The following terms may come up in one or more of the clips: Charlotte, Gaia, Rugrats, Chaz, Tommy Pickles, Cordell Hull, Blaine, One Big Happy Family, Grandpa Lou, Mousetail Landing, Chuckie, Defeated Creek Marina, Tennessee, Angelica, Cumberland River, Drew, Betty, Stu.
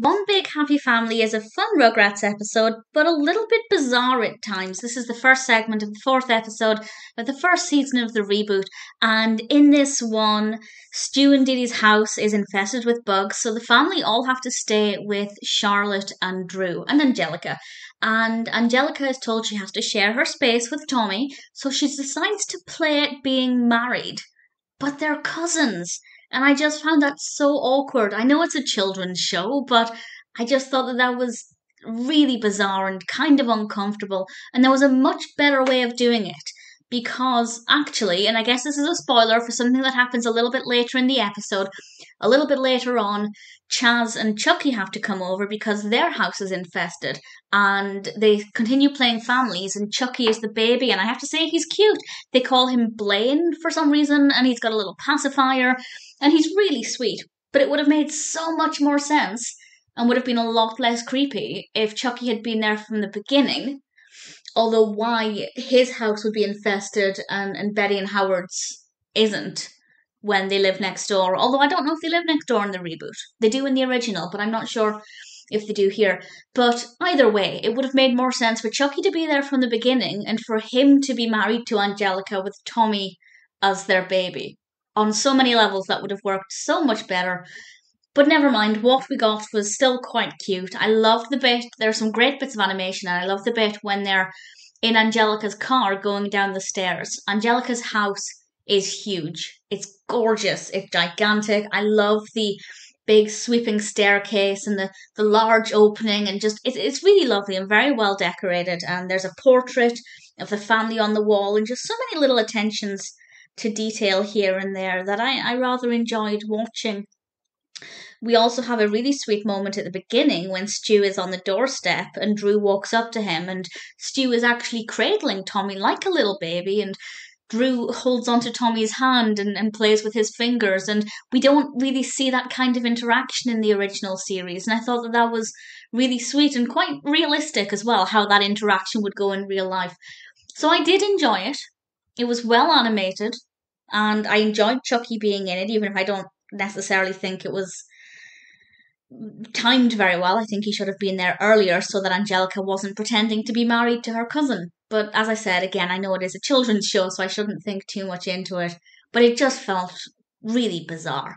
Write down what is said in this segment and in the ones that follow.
One Big Happy Family is a fun Rugrats episode, but a little bit bizarre at times. This is the first segment of the fourth episode of the first season of the reboot, and in this one, Stu and Diddy's house is infested with bugs, so the family all have to stay with Charlotte and Drew and Angelica. And Angelica is told she has to share her space with Tommy, so she decides to play at being married. But they're cousins. And I just found that so awkward. I know it's a children's show, but I just thought that was really bizarre and kind of uncomfortable. And there was a much better way of doing it. Because actually, and I guess this is a spoiler for something that happens a little bit later in the episode, a little bit later on, Chaz and Chuckie have to come over because their house is infested, and they continue playing families, and Chuckie is the baby, and I have to say he's cute. They call him Blaine for some reason, and he's got a little pacifier, and he's really sweet. But it would have made so much more sense and would have been a lot less creepy if Chuckie had been there from the beginning. Although why his house would be infested and Betty and Howard's isn't when they live next door. Although I don't know if they live next door in the reboot. They do in the original, but I'm not sure if they do here. But either way, it would have made more sense for Chuckie to be there from the beginning and for him to be married to Angelica with Tommy as their baby. On so many levels, that would have worked so much better. But never mind, what we got was still quite cute. I loved the bit, there are some great bits of animation, and I love the bit when they're in Angelica's car going down the stairs. Angelica's house is huge. It's gorgeous. It's gigantic. I love the big sweeping staircase and the large opening, and just it's really lovely and very well decorated. And there's a portrait of the family on the wall, and just so many little attentions to detail here and there that I rather enjoyed watching. We also have a really sweet moment at the beginning when Stu is on the doorstep and Drew walks up to him, and Stu is actually cradling Tommy like a little baby, and Drew holds onto Tommy's hand and plays with his fingers, and we don't really see that kind of interaction in the original series, and I thought that was really sweet and quite realistic as well, how that interaction would go in real life. So I did enjoy it. It was well animated, and I enjoyed Chuckie being in it, even if I don't necessarily think it was timed very well. I think he should have been there earlier so that Angelica wasn't pretending to be married to her cousin. But as I said, again, I know it is a children's show, so I shouldn't think too much into it. But it just felt really bizarre.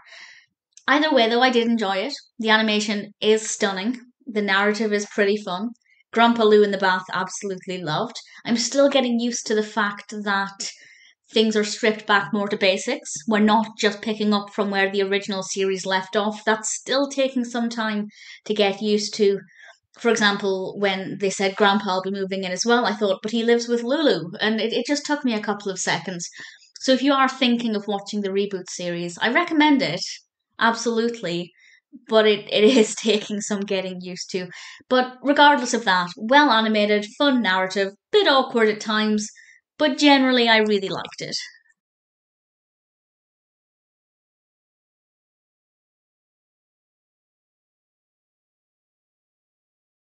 Either way, though, I did enjoy it. The animation is stunning. The narrative is pretty fun. Grandpa Lou in the bath, absolutely loved. I'm still getting used to the fact that things are stripped back more to basics. We're not just picking up from where the original series left off. That's still taking some time to get used to. For example, when they said Grandpa will be moving in as well, I thought, but he lives with Lulu. And it just took me a couple of seconds. So if you are thinking of watching the reboot series, I recommend it, absolutely. But it is taking some getting used to. But regardless of that, well animated, fun narrative, bit awkward at times, but generally, I really liked it.